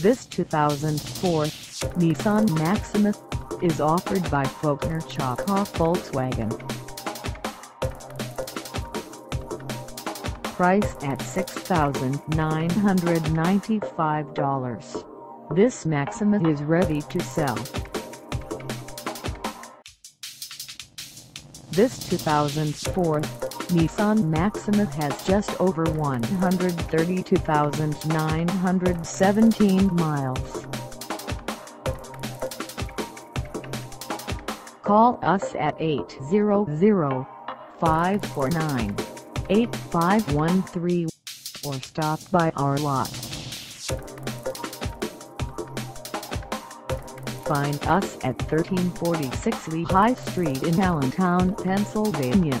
This 2004 Nissan Maxima is offered by Faulkner Ciocca Volkswagen. Priced at $6,995, this Maxima is ready to sell. This 2004 Nissan Maxima has just over 132,917 miles. Call us at 800-549-8513 or stop by our lot. Find us at 1346 Lehigh Street in Allentown, Pennsylvania,